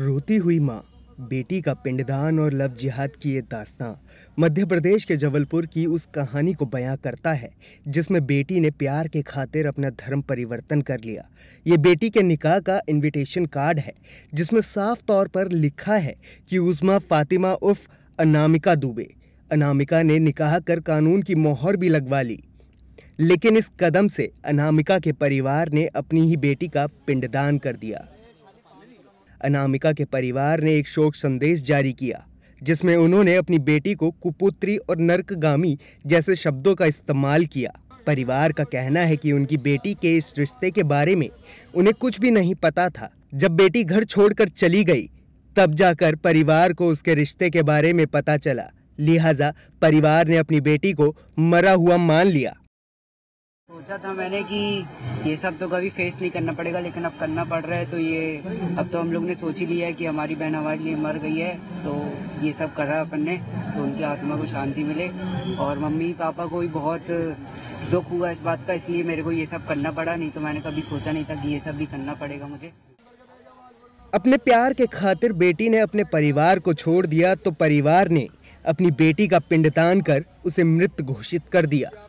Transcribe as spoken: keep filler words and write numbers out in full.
रोती हुई माँ, बेटी का पिंडदान और लव जिहाद की ये दास्तां मध्य प्रदेश के जबलपुर की उस कहानी को बयां करता है जिसमें बेटी ने प्यार के खातिर अपना धर्म परिवर्तन कर लिया। ये बेटी के निकाह का इनविटेशन कार्ड है जिसमें साफ तौर पर लिखा है कि उज़्मा फातिमा उर्फ अनामिका दुबे। अनामिका ने निकाह कर कानून की मोहर भी लगवा ली, लेकिन इस कदम से अनामिका के परिवार ने अपनी ही बेटी का पिंडदान कर दिया। अनामिका के परिवार ने एक शोक संदेश जारी किया जिसमें उन्होंने अपनी बेटी को कुपुत्री और नरकगामी जैसे शब्दों का इस्तेमाल किया। परिवार का कहना है कि उनकी बेटी के इस रिश्ते के बारे में उन्हें कुछ भी नहीं पता था। जब बेटी घर छोड़कर चली गई तब जाकर परिवार को उसके रिश्ते के बारे में पता चला, लिहाजा परिवार ने अपनी बेटी को मरा हुआ मान लिया। सोचा था मैंने कि ये सब तो कभी फेस नहीं करना पड़ेगा, लेकिन अब करना पड़ रहा है। तो ये अब तो हम लोग ने सोच ही लिया है कि हमारी बहन हमारे लिए मर गई है, तो ये सब करा अपन ने, तो उनकी आत्मा को शांति मिले। और मम्मी पापा को भी बहुत दुख हुआ इस बात का, इसलिए मेरे को ये सब करना पड़ा, नहीं तो मैंने कभी सोचा नहीं था कि ये सब भी करना पड़ेगा मुझे। अपने प्यार के खातिर बेटी ने अपने परिवार को छोड़ दिया तो परिवार ने अपनी बेटी का पिंडदान कर उसे मृत घोषित कर दिया।